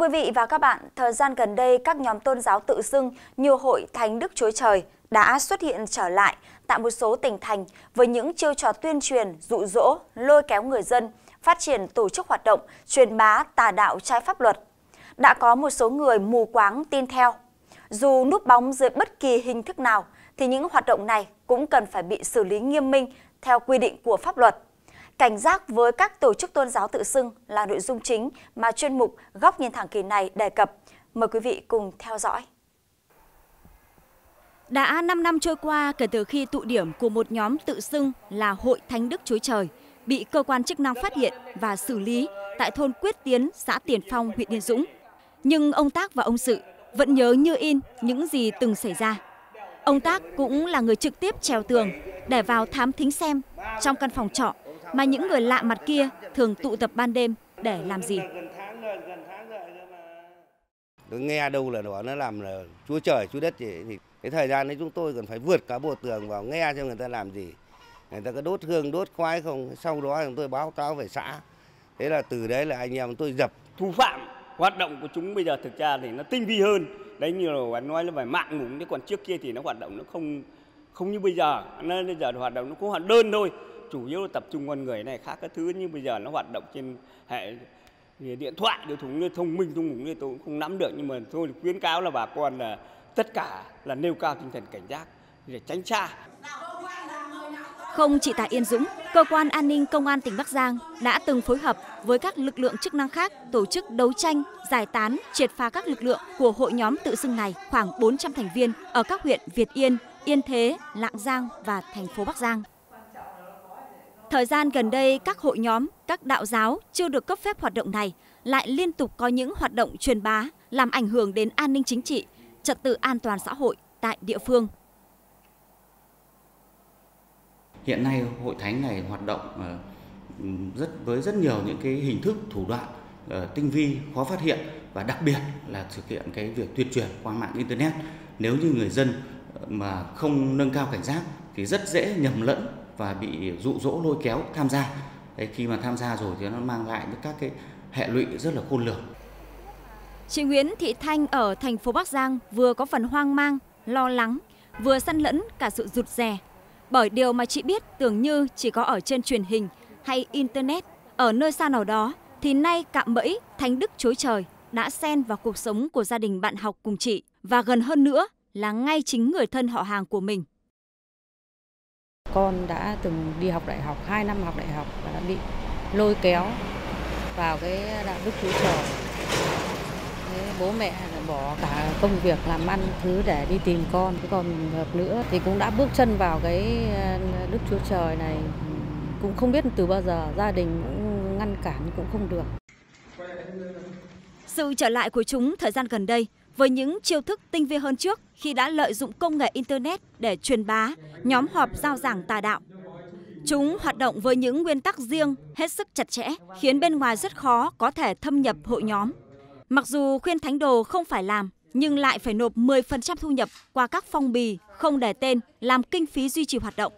quý vị và các bạn, thời gian gần đây các nhóm tôn giáo tự xưng như hội Thánh Đức Chúa Trời đã xuất hiện trở lại tại một số tỉnh thành với những chiêu trò tuyên truyền, dụ dỗ, lôi kéo người dân, phát triển tổ chức hoạt động, truyền bá tà đạo trái pháp luật. Đã có một số người mù quáng tin theo. Dù núp bóng dưới bất kỳ hình thức nào, thì những hoạt động này cũng cần phải bị xử lý nghiêm minh theo quy định của pháp luật. Cảnh giác với các tổ chức tôn giáo tự xưng là nội dung chính mà chuyên mục Góc Nhìn Thẳng Kỳ này đề cập. Mời quý vị cùng theo dõi. Đã 5 năm trôi qua kể từ khi tụ điểm của một nhóm tự xưng là Hội Thánh Đức Chúa Trời bị cơ quan chức năng phát hiện và xử lý tại thôn Quyết Tiến, xã Tiền Phong, huyện Yên Dũng. Nhưng ông Tác và ông Sự vẫn nhớ như in những gì từng xảy ra. Ông Tác cũng là người trực tiếp trèo tường để vào thám thính xem trong căn phòng trọ mà những người lạ mặt kia thường tụ tập ban đêm để làm gì. Tôi nghe đâu là nó làm là Chúa Trời, Chúa Đất gì thì cái thời gian đấy chúng tôi còn phải vượt cả bờ tường vào nghe xem người ta làm gì. Người ta có đốt hương, đốt khoái không, sau đó chúng tôi báo cáo về xã. Thế là từ đấy là anh em tôi dập. Thủ phạm hoạt động của chúng bây giờ thực ra thì nó tinh vi hơn. Đấy như là nói là phải mạng ngủng, chứ còn trước kia thì nó hoạt động nó không như bây giờ. Nó bây giờ hoạt động nó cũng hoạt đơn thôi. Chủ yếu là tập trung con người này khác các thứ, nhưng bây giờ nó hoạt động trên hệ điện thoại, điều thông minh thì tôi cũng không nắm được. Nhưng mà thôi khuyến cáo là bà con là tất cả là nêu cao tinh thần cảnh giác để tránh xa. Không chỉ tại Yên Dũng, cơ quan an ninh công an tỉnh Bắc Giang đã từng phối hợp với các lực lượng chức năng khác tổ chức đấu tranh, giải tán, triệt phá các lực lượng của hội nhóm tự xưng này khoảng 400 thành viên ở các huyện Việt Yên, Yên Thế, Lạng Giang và thành phố Bắc Giang. Thời gian gần đây, các hội nhóm, các đạo giáo chưa được cấp phép hoạt động này lại liên tục có những hoạt động truyền bá làm ảnh hưởng đến an ninh chính trị, trật tự an toàn xã hội tại địa phương. Hiện nay hội thánh này hoạt động với rất nhiều những cái hình thức thủ đoạn tinh vi, khó phát hiện và đặc biệt là thực hiện cái việc tuyên truyền qua mạng internet. Nếu như người dân mà không nâng cao cảnh giác thì rất dễ nhầm lẫn và bị dụ dỗ lôi kéo tham gia. Đấy, khi mà tham gia rồi thì nó mang lại các cái hệ lụy rất là khôn lường. Chị Nguyễn Thị Thanh ở thành phố Bắc Giang vừa có phần hoang mang, lo lắng, vừa xen lẫn cả sự rụt rè. Bởi điều mà chị biết tưởng như chỉ có ở trên truyền hình hay internet ở nơi xa nào đó thì nay cạm bẫy Thánh Đức Chúa Trời đã xen vào cuộc sống của gia đình bạn học cùng chị và gần hơn nữa là ngay chính người thân họ hàng của mình. Con đã từng đi học đại học, 2 năm học đại học và đã bị lôi kéo vào cái đạo Đức Chúa Trời. Bố mẹ bỏ cả công việc làm ăn thứ để đi tìm con, chứ còn hợp nữa thì cũng đã bước chân vào cái Đức Chúa Trời này cũng không biết từ bao giờ, gia đình cũng ngăn cản cũng không được. Sự trở lại của chúng thời gian gần đây với những chiêu thức tinh vi hơn trước khi đã lợi dụng công nghệ internet để truyền bá, nhóm họp giao giảng tà đạo. Chúng hoạt động với những nguyên tắc riêng hết sức chặt chẽ, khiến bên ngoài rất khó có thể thâm nhập hội nhóm. Mặc dù khuyên thánh đồ không phải làm, nhưng lại phải nộp 10% thu nhập qua các phong bì không để tên làm kinh phí duy trì hoạt động.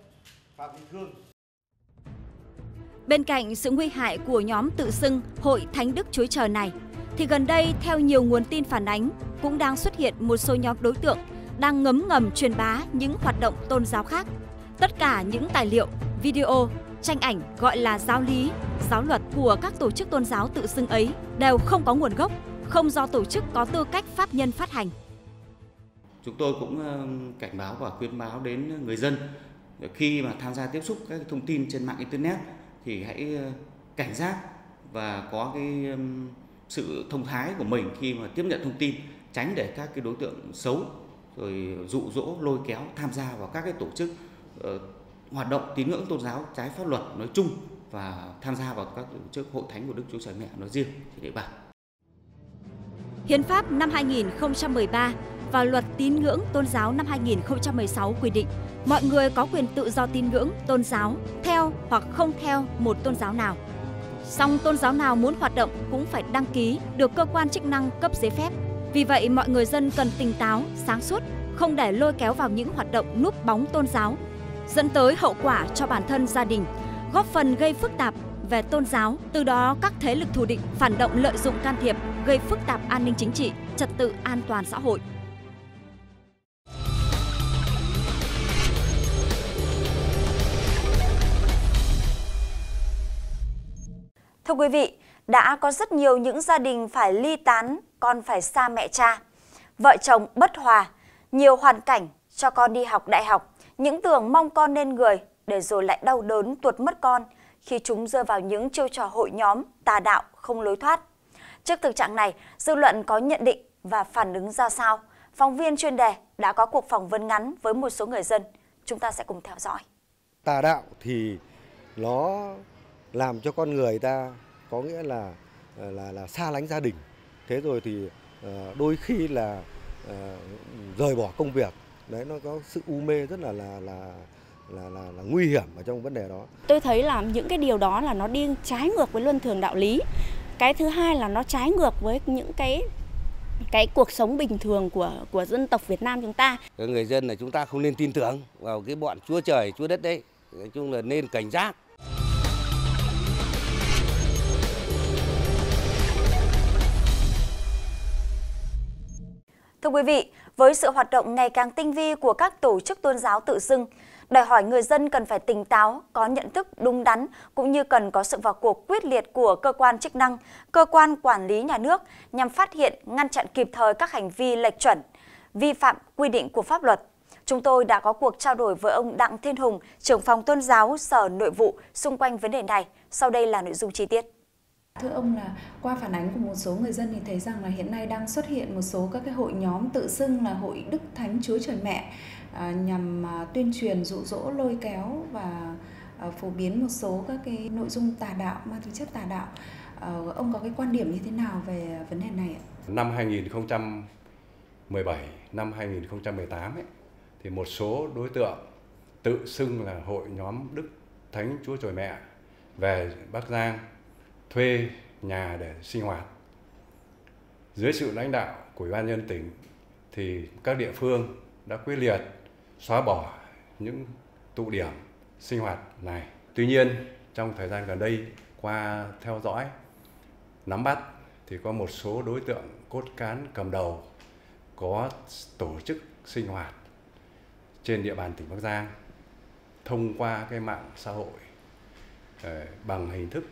Bên cạnh sự nguy hại của nhóm tự xưng Hội Thánh Đức Chúa Trời này, thì gần đây theo nhiều nguồn tin phản ánh cũng đang xuất hiện một số nhóm đối tượng đang ngấm ngầm truyền bá những hoạt động tôn giáo khác. Tất cả những tài liệu, video, tranh ảnh gọi là giáo lý, giáo luật của các tổ chức tôn giáo tự xưng ấy đều không có nguồn gốc, không do tổ chức có tư cách pháp nhân phát hành. Chúng tôi cũng cảnh báo và khuyến báo đến người dân khi mà tham gia tiếp xúc các thông tin trên mạng internet thì hãy cảnh giác và có cái sự thông thái của mình khi mà tiếp nhận thông tin, tránh để các cái đối tượng xấu rồi dụ dỗ lôi kéo tham gia vào các cái tổ chức hoạt động tín ngưỡng tôn giáo trái pháp luật nói chung và tham gia vào các tổ chức hội thánh của Đức Chúa Trời Mẹ nói riêng trên địa bàn. Hiến pháp năm 2013 và luật tín ngưỡng tôn giáo năm 2016 quy định mọi người có quyền tự do tín ngưỡng tôn giáo theo hoặc không theo một tôn giáo nào. Song tôn giáo nào muốn hoạt động cũng phải đăng ký được cơ quan chức năng cấp giấy phép. Vì vậy mọi người dân cần tỉnh táo, sáng suốt, không để lôi kéo vào những hoạt động núp bóng tôn giáo dẫn tới hậu quả cho bản thân gia đình, góp phần gây phức tạp về tôn giáo, từ đó các thế lực thù địch phản động lợi dụng can thiệp, gây phức tạp an ninh chính trị, trật tự an toàn xã hội. Thưa quý vị, đã có rất nhiều những gia đình phải ly tán, con phải xa mẹ cha, vợ chồng bất hòa, nhiều hoàn cảnh cho con đi học đại học, những tưởng mong con nên người để rồi lại đau đớn tuột mất con khi chúng rơi vào những chiêu trò hội nhóm, tà đạo không lối thoát. Trước thực trạng này, dư luận có nhận định và phản ứng ra sao? Phóng viên chuyên đề đã có cuộc phỏng vấn ngắn với một số người dân. Chúng ta sẽ cùng theo dõi. Tà đạo thì nó làm cho con người ta có nghĩa là xa lánh gia đình. Thế rồi thì đôi khi là rời bỏ công việc. Đấy, nó có sự u mê rất là nguy hiểm ở trong vấn đề đó. Tôi thấy là những cái điều đó là nó đi trái ngược với luân thường đạo lý. Cái thứ hai là nó trái ngược với những cái cuộc sống bình thường của dân tộc Việt Nam chúng ta. Người dân là chúng ta không nên tin tưởng vào cái bọn chúa trời, chúa đất đấy. Nói chung là nên cảnh giác. Thưa quý vị, với sự hoạt động ngày càng tinh vi của các tổ chức tôn giáo tự xưng, đòi hỏi người dân cần phải tỉnh táo, có nhận thức đúng đắn, cũng như cần có sự vào cuộc quyết liệt của cơ quan chức năng, cơ quan quản lý nhà nước nhằm phát hiện, ngăn chặn kịp thời các hành vi lệch chuẩn, vi phạm quy định của pháp luật. Chúng tôi đã có cuộc trao đổi với ông Đặng Thiên Hùng, trưởng phòng tôn giáo Sở Nội vụ xung quanh vấn đề này. Sau đây là nội dung chi tiết. Thưa ông, là qua phản ánh của một số người dân thì thấy rằng là hiện nay đang xuất hiện một số các cái hội nhóm tự xưng là hội Đức Thánh Chúa Trời Mẹ, nhằm tuyên truyền, dụ dỗ, lôi kéo và phổ biến một số các cái nội dung tà đạo, ma túy chất tà đạo. Ông có cái quan điểm như thế nào về vấn đề này ạ? Năm 2017, năm 2018 ấy, thì một số đối tượng tự xưng là hội nhóm Đức Thánh Chúa Trời Mẹ về Bắc Giang thuê nhà để sinh hoạt. Dưới sự lãnh đạo của Ủy ban nhân dân tỉnh thì các địa phương đã quyết liệt xóa bỏ những tụ điểm sinh hoạt này. Tuy nhiên, trong thời gian gần đây, qua theo dõi, nắm bắt thì có một số đối tượng cốt cán cầm đầu có tổ chức sinh hoạt trên địa bàn tỉnh Bắc Giang thông qua cái mạng xã hội bằng hình thức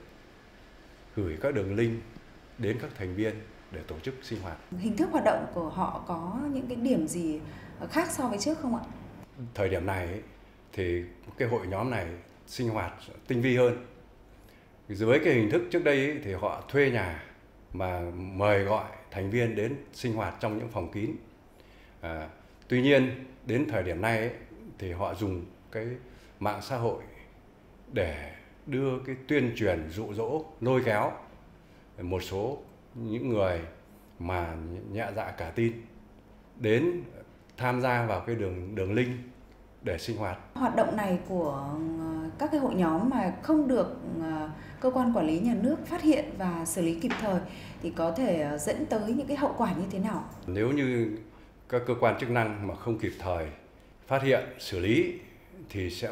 gửi các đường link đến các thành viên để tổ chức sinh hoạt. Hình thức hoạt động của họ có những cái điểm gì khác so với trước không ạ? Thời điểm này thì cái hội nhóm này sinh hoạt tinh vi hơn. Dưới cái hình thức trước đây thì họ thuê nhà mà mời gọi thành viên đến sinh hoạt trong những phòng kín. Tuy nhiên đến thời điểm này thì họ dùng cái mạng xã hội để đưa cái tuyên truyền, dụ dỗ, lôi kéo một số những người mà nhẹ dạ cả tin đến tham gia vào cái đường link để sinh hoạt. Hoạt động này của các cái hội nhóm mà không được cơ quan quản lý nhà nước phát hiện và xử lý kịp thời thì có thể dẫn tới những cái hậu quả như thế nào? Nếu như các cơ quan chức năng mà không kịp thời phát hiện, xử lý thì sẽ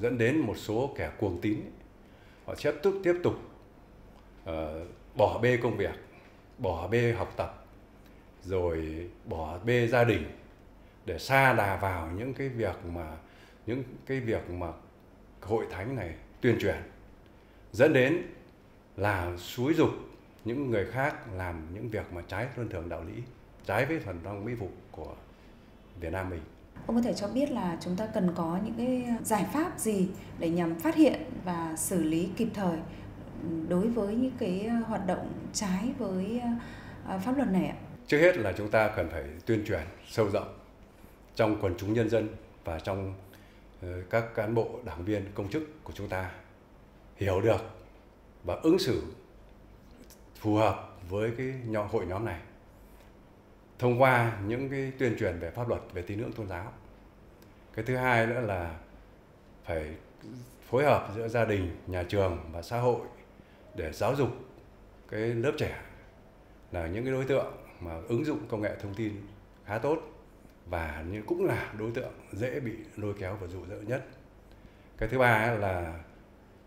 dẫn đến một số kẻ cuồng tín. Họ sẽ tiếp tục bỏ bê công việc, bỏ bê học tập, rồi bỏ bê gia đình để sa đà vào những cái việc mà hội thánh này tuyên truyền, dẫn đến là xúi giục những người khác làm những việc mà trái luân thường đạo lý, trái với thuần phong mỹ tục của Việt Nam mình. Ông có thể cho biết là chúng ta cần có những cái giải pháp gì để nhằm phát hiện và xử lý kịp thời đối với những cái hoạt động trái với pháp luật này ạ? Trước hết là chúng ta cần phải tuyên truyền sâu rộng trong quần chúng nhân dân và trong các cán bộ, đảng viên, công chức của chúng ta hiểu được và ứng xử phù hợp với cái hội nhóm này, thông qua những cái tuyên truyền về pháp luật, về tín ngưỡng tôn giáo. Cái thứ hai nữa là phải phối hợp giữa gia đình, nhà trường và xã hội để giáo dục cái lớp trẻ là những cái đối tượng mà ứng dụng công nghệ thông tin khá tốt và cũng là đối tượng dễ bị lôi kéo và dụ dỗ nhất. Cái thứ ba là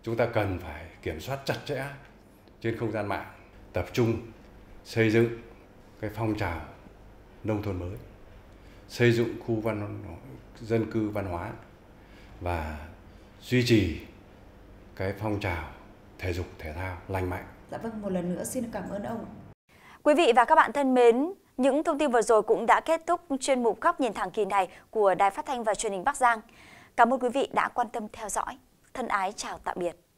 chúng ta cần phải kiểm soát chặt chẽ trên không gian mạng, tập trung xây dựng cái phong trào nông thôn mới, xây dựng khu dân cư văn hóa và duy trì cái phong trào thể dục thể thao lành mạnh. Dạ vâng, một lần nữa xin cảm ơn ông. Quý vị và các bạn thân mến, những thông tin vừa rồi cũng đã kết thúc chuyên mục Góc Nhìn Thẳng Kỳ này của Đài Phát thanh và Truyền hình Bắc Giang. Cảm ơn quý vị đã quan tâm theo dõi. Thân ái chào tạm biệt.